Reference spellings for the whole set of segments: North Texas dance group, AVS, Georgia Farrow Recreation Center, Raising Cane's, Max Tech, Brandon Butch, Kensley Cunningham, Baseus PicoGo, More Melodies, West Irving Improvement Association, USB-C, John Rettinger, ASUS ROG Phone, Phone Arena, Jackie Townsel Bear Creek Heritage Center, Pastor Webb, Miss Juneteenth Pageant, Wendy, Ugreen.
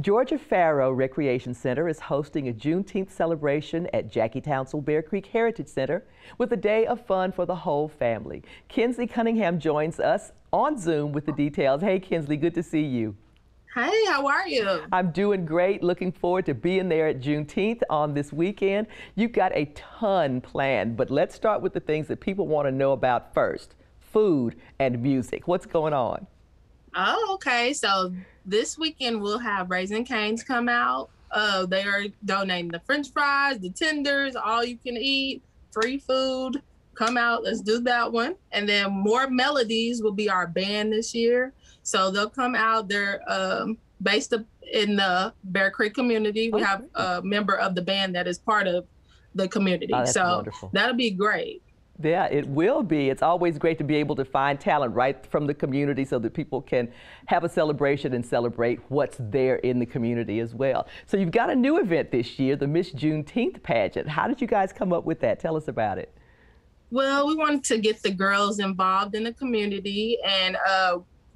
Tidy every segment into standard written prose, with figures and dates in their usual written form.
Georgia Farrow Recreation Center is hosting a Juneteenth celebration at Jackie Townsel Bear Creek Heritage Center with a day of fun for the whole family. Kensley Cunningham joins us on Zoom with the details. Hey, Kensley, good to see you. Hey, how are you? I'm doing great. Looking forward to being there at Juneteenth on this weekend. You've got a ton planned, but let's start with the things that people want to know about first. Food and music. What's going on? Oh, okay. So this weekend we'll have Raising Cane's come out. They are donating the french fries, the tenders, all you can eat, free food. Come out, let's do that one. And then More Melodies will be our band this year. So they'll come out. They're based up in the Bear Creek community. We have a member of the band that is part of the community. Oh, so wonderful. That'll be great. Yeah, it will be. It's always great to be able to find talent right from the community so that people can have a celebration and celebrate what's there in the community as well. So you've got a new event this year, the Miss Juneteenth Pageant. How did you guys come up with that? Tell us about it. Well, we wanted to get the girls involved in the community, and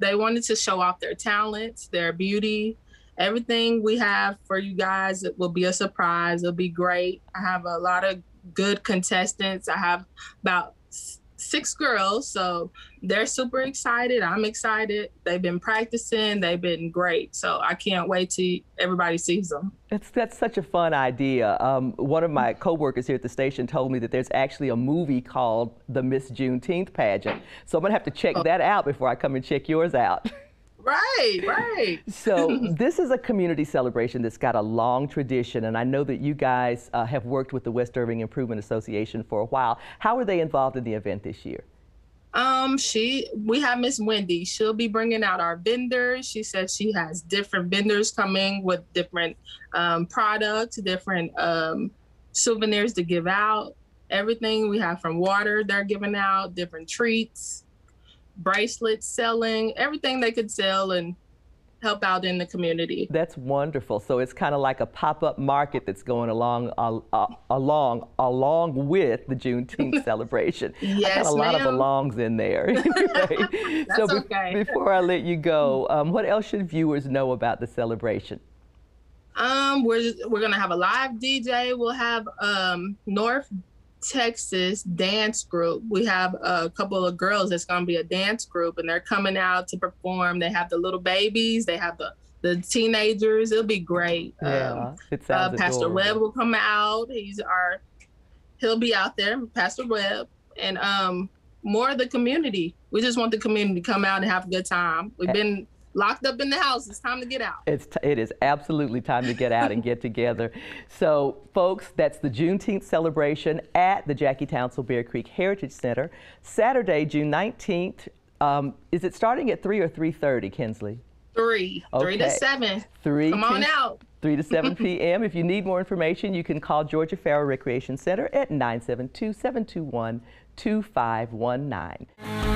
they wanted to show off their talents, their beauty. Everything we have for you guys, it will be a surprise. It'll be great. I have a lot of good contestants. I have about 6 girls, so they're super excited. I'm excited. They've been practicing. They've been great. So I can't wait till everybody sees them. That's such a fun idea. One of my coworkers here at the station told me that there's actually a movie called The Miss Juneteenth Pageant. So I'm going to have to check that out before I come and check yours out. Right, right. So this is a community celebration that's got a long tradition, and I know that you guys have worked with the West Irving Improvement Association for a while. How are they involved in the event this year? We have Miss Wendy. She'll be bringing out our vendors. She says she has different vendors coming with different products, different souvenirs to give out. Everything we have from water they're giving out, different treats, bracelets, selling everything they could sell and help out in the community. That's wonderful. So it's kind of like a pop-up market that's going along with the Juneteenth celebration. Yes, I got a lot of belongs in there. Right? That's so okay. Before I let you go, what else should viewers know about the celebration? We're gonna have a live DJ. We'll have North Texas dance group. We have a couple of girls that's going to be a dance group, and they're coming out to perform. They have the little babies, they have the teenagers. It'll be great. Yeah, it sounds Pastor Webb will come out. He'll be out there, Pastor Webb, and more of the community. We just want the community to come out and have a good time. We've been locked up in the house. It's time to get out. It is absolutely time to get out and get together. So, folks, that's the Juneteenth celebration at the Jackie Townsel Bear Creek Heritage Center, Saturday, June 19th. Is it starting at 3 or 3:30, Kensley? 3. Okay. 3 to 7. 3. Come on out. 3 to 7 p.m. If you need more information, you can call Georgia Farrow Recreation Center at 972-721-2519.